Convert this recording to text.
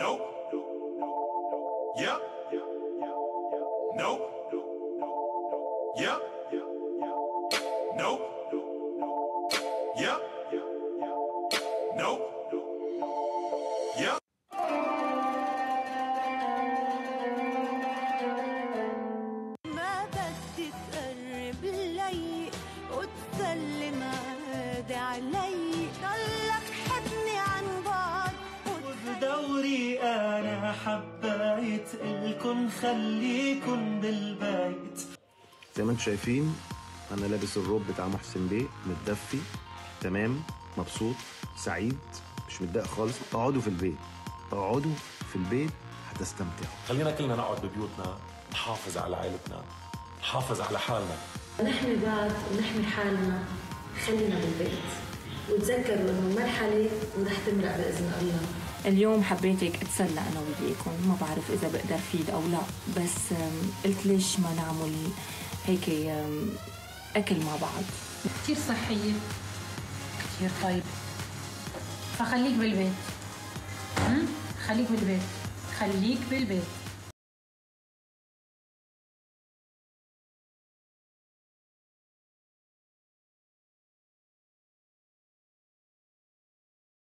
Nope. Yep. Nope. Yep. Nope. Yep. Nope. أنا حبيت إلكن خليكن بالبيت. زي ما انتم شايفين أنا لابس الروب بتاع محسن بيه، متدفي تمام، مبسوط سعيد، مش متضايق خالص. اقعدوا في البيت هتستمتعوا. خلينا كلنا نقعد ببيوتنا، نحافظ على عائلتنا، نحافظ على حالنا، نحمي بعض ونحمي حالنا. خلينا بالبيت وتذكروا إنه المرحلة رح تمرق بإذن الله. اليوم حبيت هيك اتسلى انا وياكم، ما بعرف اذا بقدر فيد او لا، بس قلت ليش ما نعمل هيك اكل مع بعض. كثير صحيه، كثير طيب، فخليك بالبيت. خليك بالبيت.